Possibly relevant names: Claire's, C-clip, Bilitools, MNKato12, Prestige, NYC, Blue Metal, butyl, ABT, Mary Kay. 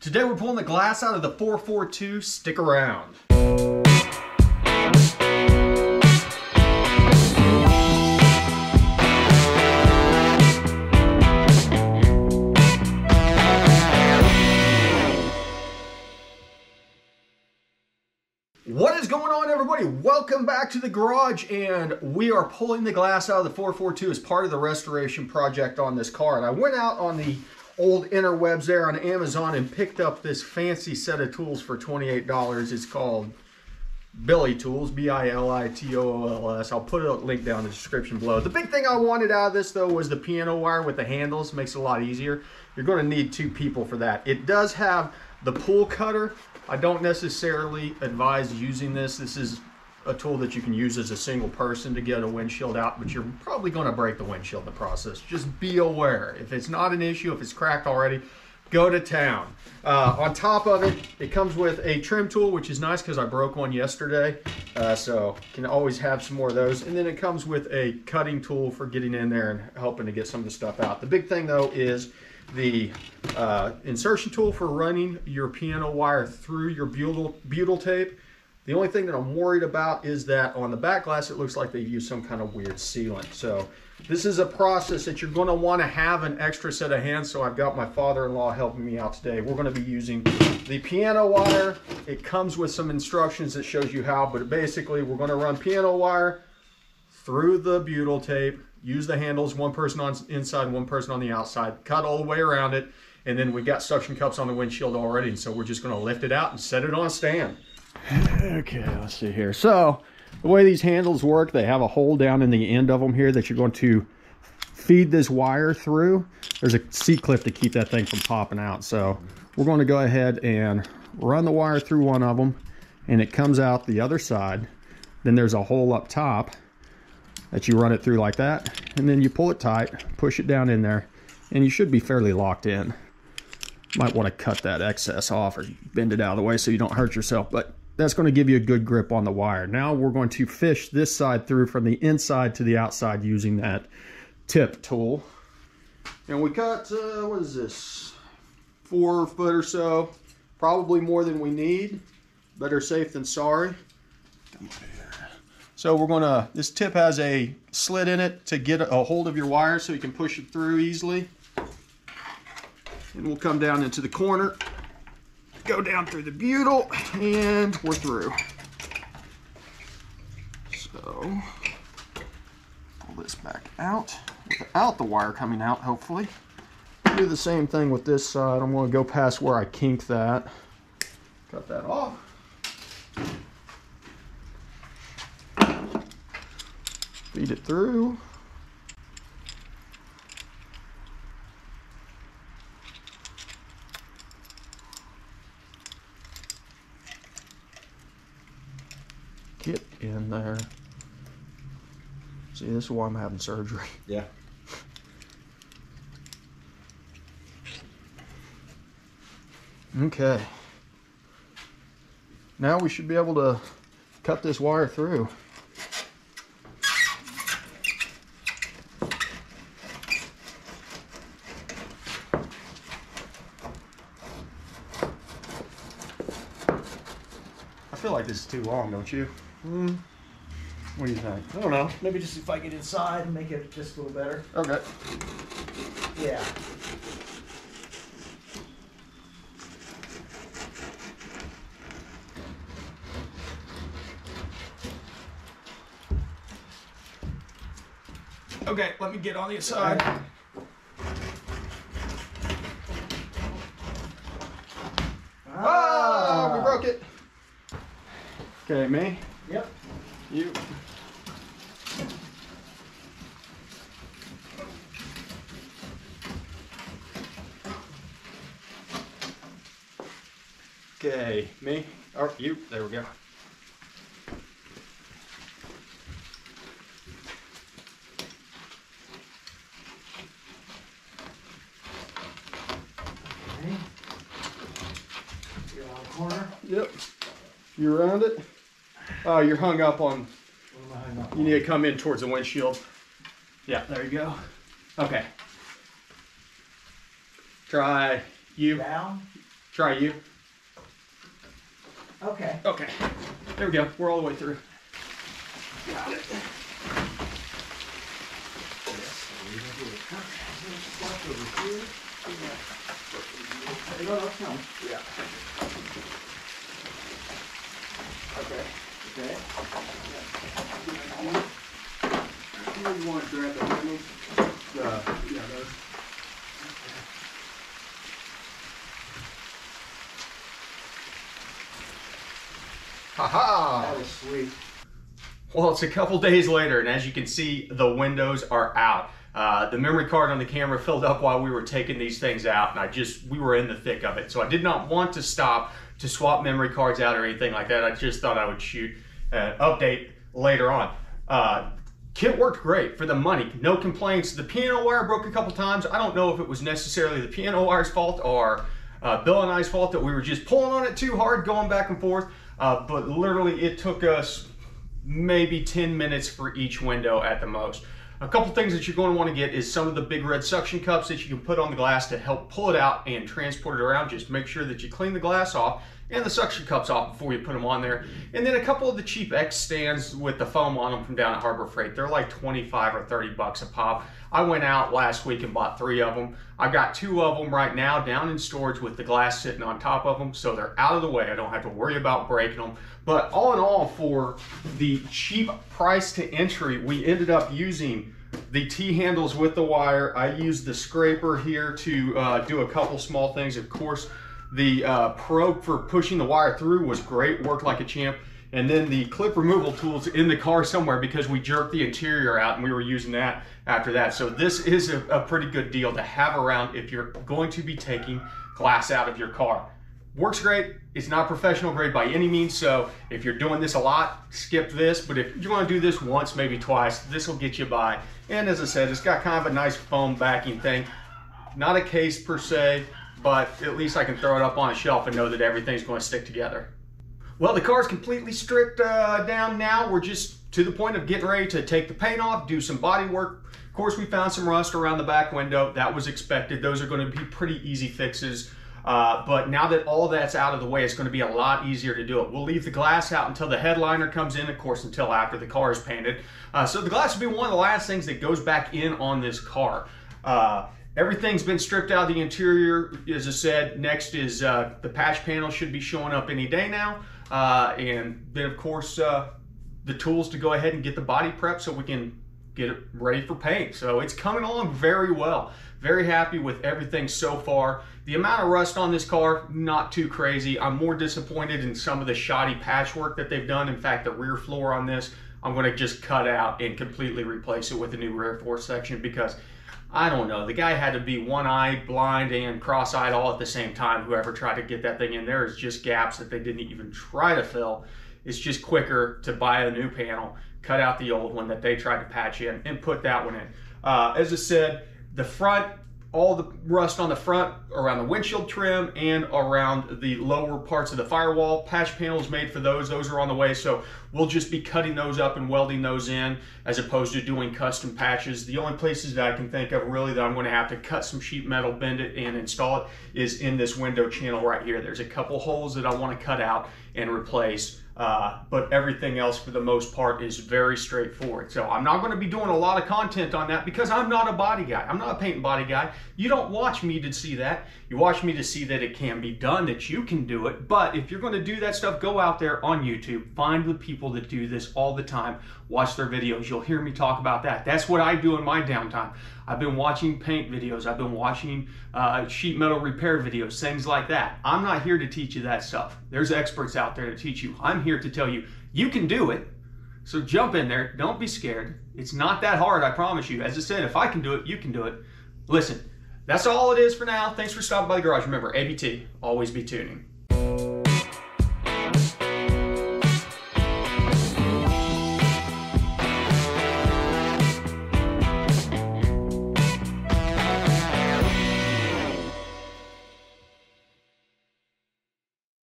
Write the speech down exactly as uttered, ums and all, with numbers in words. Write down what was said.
Today we're pulling the glass out of the four four two. Stick around. What is going on, everybody? Welcome back to the garage, and we are pulling the glass out of the four four two as part of the restoration project on this car. And I went out on the old interwebs there on Amazon and picked up this fancy set of tools for twenty-eight dollars. It's called Bilitools, B I L I T O O L S. I'll put a link down in the description below. The big thing I wanted out of this, though, was the piano wire with the handles. Makes it a lot easier. You're going to need two people for that. It does have the pull cutter. I don't necessarily advise using this. This is a tool that you can use as a single person to get a windshield out, but you're probably going to break the windshield in the process. Just be aware. If it's not an issue, if it's cracked already, go to town. Uh, on top of it, it comes with a trim tool, which is nice because I broke one yesterday, uh, so can always have some more of those. And then it comes with a cutting tool for getting in there and helping to get some of the stuff out. The big thing, though, is the uh, insertion tool for running your piano wire through your butyl, butyl tape. The only thing that I'm worried about is that on the back glass, it looks like they've used some kind of weird sealant. So this is a process that you're going to want to have an extra set of hands. So I've got my father-in-law helping me out today. We're going to be using the piano wire. It comes with some instructions that shows you how, but basically we're going to run piano wire through the butyl tape, use the handles, one person on inside, one person on the outside, cut all the way around it, and then we got suction cups on the windshield already, so we're just going to lift it out and set it on a stand. Okay, let's see here. So the way these handles work, they have a hole down in the end of them here that you're going to feed this wire through. There's a C-clip to keep that thing from popping out, so we're going to go ahead and run the wire through one of them, and it comes out the other side. Then there's a hole up top that you run it through like that, and then you pull it tight, push it down in there, and you should be fairly locked in. Might want to cut that excess off or bend it out of the way so you don't hurt yourself, but that's going to give you a good grip on the wire. Now we're going to fish this side through from the inside to the outside using that tip tool. And we cut, uh, what is this, four foot or so, probably more than we need. Better safe than sorry. So we're going to, this tip has a slit in it to get a hold of your wire so you can push it through easily. And we'll come down into the corner, go down through the butyl, and we're through. So, pull this back out without the wire coming out, hopefully. Do the same thing with this side. I'm going to go past where I kinked that. Cut that off. Feed it through. Get in there. See, this is why I'm having surgery. Yeah. Okay. Now we should be able to cut this wire through. I feel like this is too long, don't you? Mm. What do you think? I don't know. Maybe just if I get inside and make it just a little better. Okay. Yeah. Okay, let me get on the inside. Ah, we broke it. Okay, me? Yep. You. Okay, me? Or you? There we go. Okay. Get around the corner. Yep. You around it? Oh, you're hung up on, hung up you on? Need to come in towards the windshield. Yeah, there you go. Okay. Try you. Down? Try you. Okay. Okay. There we go. We're all the way through. Got it. Yeah. Okay. Okay. You want to grab the handles? Yeah, those. Haha! That was sweet. Well, it's a couple days later, and as you can see, the windows are out. Uh, the memory card on the camera filled up while we were taking these things out, and I just, we were in the thick of it. So I did not want to stop to swap memory cards out or anything like that. I just thought I would shoot an update later on. Uh, Kit worked great for the money, no complaints. The piano wire broke a couple times. I don't know if it was necessarily the piano wire's fault or uh, Bill and I's fault that we were just pulling on it too hard, going back and forth. Uh, but literally it took us maybe ten minutes for each window at the most. A couple things that you're going to want to get is some of the big red suction cups that you can put on the glass to help pull it out and transport it around. Just make sure that you clean the glass off and the suction cups off before you put them on there. And then a couple of the cheap X stands with the foam on them from down at Harbor Freight. They're like twenty-five or thirty bucks a pop. I went out last week and bought three of them. I've got two of them right now down in storage with the glass sitting on top of them, so they're out of the way. I don't have to worry about breaking them. But all in all, for the cheap price to entry, we ended up using the T-handles with the wire. I used the scraper here to uh, do a couple small things. Of course, the uh, probe for pushing the wire through was great, worked like a champ. And then the clip removal tool's in the car somewhere because we jerked the interior out and we were using that after that. So this is a, a pretty good deal to have around if you're going to be taking glass out of your car. Works great. It's not professional grade by any means, so if you're doing this a lot, skip this. But if you want to do this once, maybe twice, this will get you by. And as I said, it's got kind of a nice foam backing thing. Not a case per se, but at least I can throw it up on a shelf and know that everything's going to stick together. Well, the car's completely stripped uh, down now. We're just to the point of getting ready to take the paint off, do some body work. Of course, we found some rust around the back window. That was expected. Those are going to be pretty easy fixes. Uh, but now that all that's out of the way, it's going to be a lot easier to do it. We'll leave the glass out until the headliner comes in, of course, until after the car is painted. Uh, so the glass will be one of the last things that goes back in on this car. Uh, Everything's been stripped out of the interior. As I said, next is uh, the patch panel should be showing up any day now. Uh, and then, of course, uh, the tools to go ahead and get the body prep so we can get it ready for paint. So it's coming along very well. Very happy with everything so far. The amount of rust on this car, not too crazy. I'm more disappointed in some of the shoddy patchwork that they've done. In fact, the rear floor on this, I'm going to just cut out and completely replace it with a new rear floor section because I don't know. The guy had to be one-eyed, blind, and cross-eyed all at the same time. Whoever tried to get that thing in there is just gaps that they didn't even try to fill. It's just quicker to buy a new panel, cut out the old one that they tried to patch in, and put that one in. Uh, as I said, the front, all the rust on the front, around the windshield trim, and around the lower parts of the firewall. Patch panels made for those. Those are on the way, so we'll just be cutting those up and welding those in as opposed to doing custom patches. The only places that I can think of really that I'm going to have to cut some sheet metal, bend it, and install it is in this window channel right here. There's a couple holes that I want to cut out and replace, uh, but everything else for the most part is very straightforward. So I'm not going to be doing a lot of content on that because I'm not a body guy. I'm not a paint and body guy. You don't watch me to see that. You watch me to see that it can be done, that you can do it. But if you're going to do that stuff, go out there on YouTube, find the people that do this all the time, watch their videos. You'll hear me talk about that. That's what I do in my downtime. I've been watching paint videos. I've been watching uh, sheet metal repair videos, things like that. I'm not here to teach you that stuff. There's experts out there to teach you. I'm here to tell you, you can do it. So jump in there. Don't be scared. It's not that hard, I promise you. As I said, if I can do it, you can do it. Listen, that's all it is for now. Thanks for stopping by the garage. Remember, A B T, always be tuning.